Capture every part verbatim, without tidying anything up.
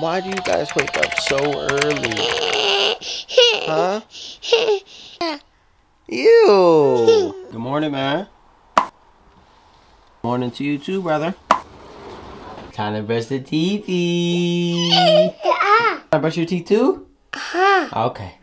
Why do you guys wake up so early? Huh? Ew. Good morning, man. Morning to you too, brother. Time to brush the teethy. Can I brush your teeth too? Uh-huh. Okay.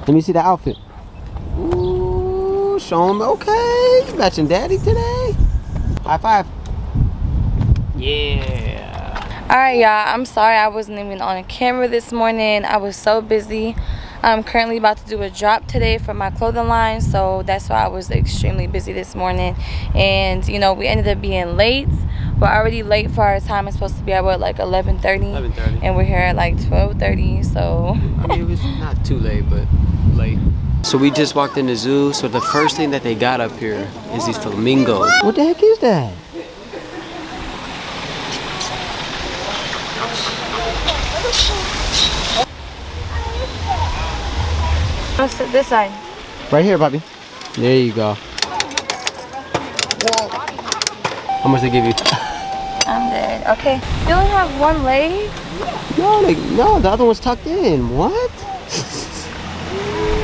Let me see the outfit. Ooh, show him. Okay, you matching daddy today. High five. Yeah. All right, y'all. I'm sorry I wasn't even on a camera this morning. I was so busy. I'm currently about to do a drop today for my clothing line, so that's why I was extremely busy this morning. And, you know, we ended up being late. We're already late for our time. It's supposed to be at what, like eleven thirty? eleven thirty. And we're here at like twelve thirty, so. I mean, it was not too late, but late. So we just walked in the zoo. So the first thing that they got up here is these flamingos. What the heck is that? Let's sit this side. Right here, Bobby. There you go. Whoa. How much they give you? I'm dead. Okay. You only have one leg? No, they, no, the other one's tucked in. What?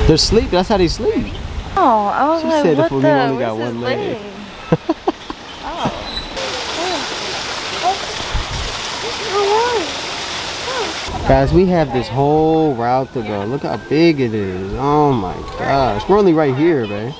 They're sleep. That's how they sleep. Oh, I was she like, said what the? She said only got one leg. leg? Oh. Oh. Guys, we have this whole route to go. Look how big it is. Oh my gosh. We're only right here, man.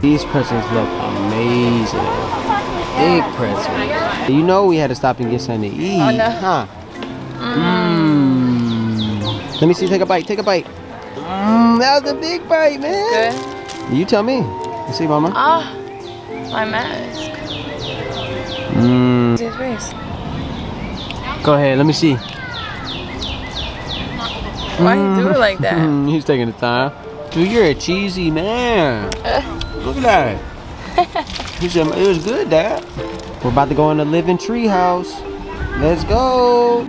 These pretzels look amazing. Big pretzels. You know we had to stop and get something to eat. Oh, no. Huh? Mm. Mm. Let me see. Take a bite. Take a bite. Mm, that was a big bite, man. Good. You tell me. Let's see, Mama. Ah, oh, my mask. Mm. Go ahead. Let me see. Why mm. you do it like that? He's taking the time. Dude, you're a cheesy man. Uh. Look at that. It was good, Dad. We're about to go in the living tree house. Let's go.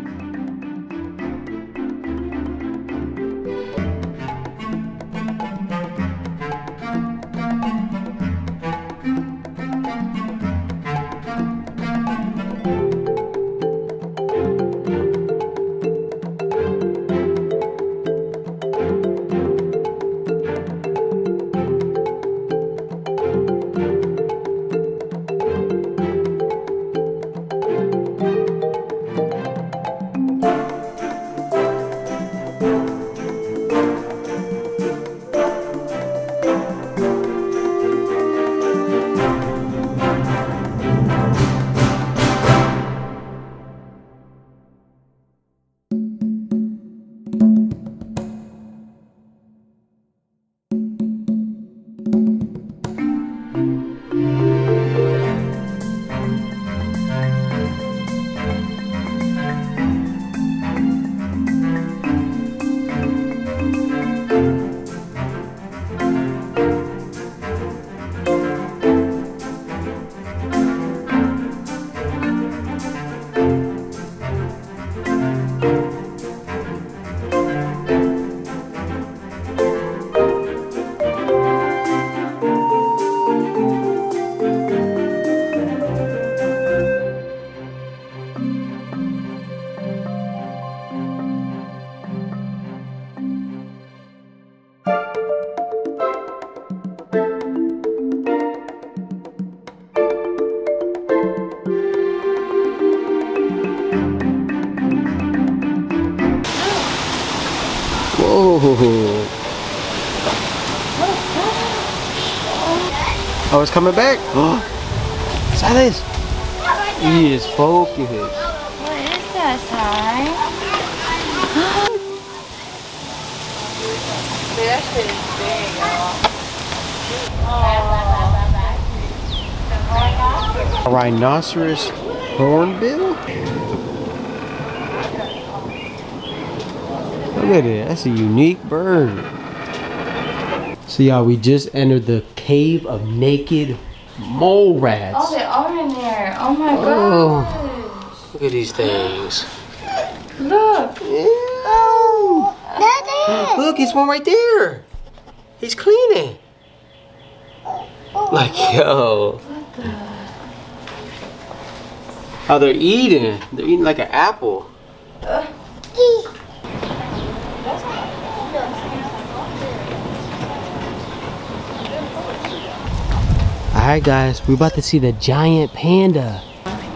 Oh, it's coming back. Oh, silence. He is focused. What is that, Sai? That shit is big, y'all. A rhinoceros hornbill? Look at it, that's a unique bird. So y'all, we just entered the cave of naked mole rats. Oh, they are in there. Oh my oh. gosh. Look at these things. Look. Oh. Daddy. Look, it's one right there. He's cleaning. Like, yo. What the? Oh, they're eating. They're eating like an apple. Uh. Alright guys, we're about to see the giant panda. Daddy,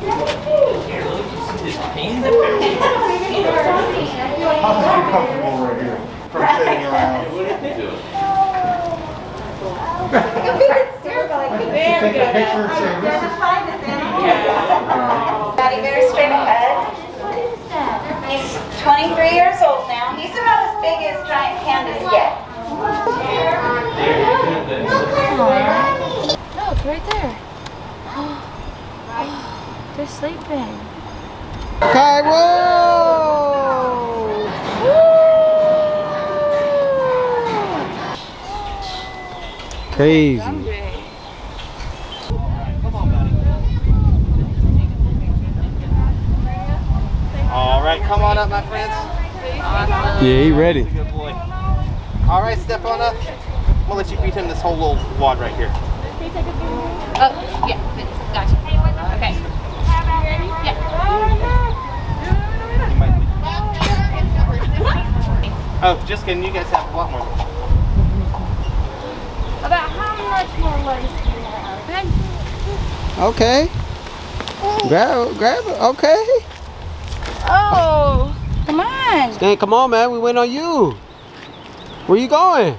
better straight ahead. He's twenty-three years old now. He's about as big as giant pandas yet. Right there. Oh, they're sleeping. Okay, whoa! Woo! Crazy. All right, come on up, my friends. Yeah, he ready. Good boy. All right, step on up. I'm gonna let you feed him this whole little wad right here. Oh, yeah, gotcha. Okay. Yeah. Oh, just kidding, you guys have a lot more. About how much more money do you have? Okay. Grab, grab it, okay. Oh, come on. Stan, come on, man, we went on you. Where you going?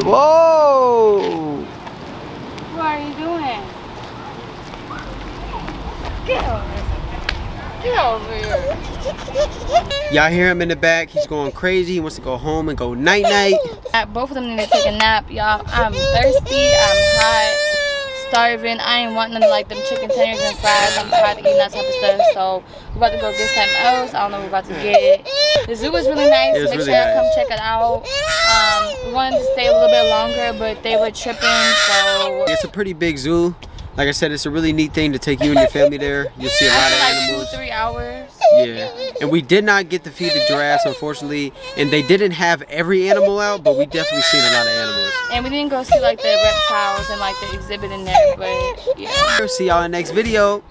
Whoa! What are you doing? Get over here. Get over here. Y'all hear him in the back. He's going crazy. He wants to go home and go night-night. Both of them need to take a nap, y'all. I'm thirsty. I'm hot. Starving. I ain't want nothing like them chicken tenders and fries. I'm tired of eating that type of stuff. So we're about to go get something else. I don't know what we're about to get. The zoo was really nice. Was Make really sure nice. Y'all come check it out. Um, we wanted to stay a little bit longer, but they were tripping, so... It's a pretty big zoo. Like I said, it's a really neat thing to take you and your family there. You'll see a lot of animals. Two, three hours. Yeah. And we did not get to feed the giraffes, unfortunately. And they didn't have every animal out, but we definitely seen a lot of animals. And we didn't go see, like, the reptiles and, like, the exhibit in there, but, yeah. See y'all in the next video.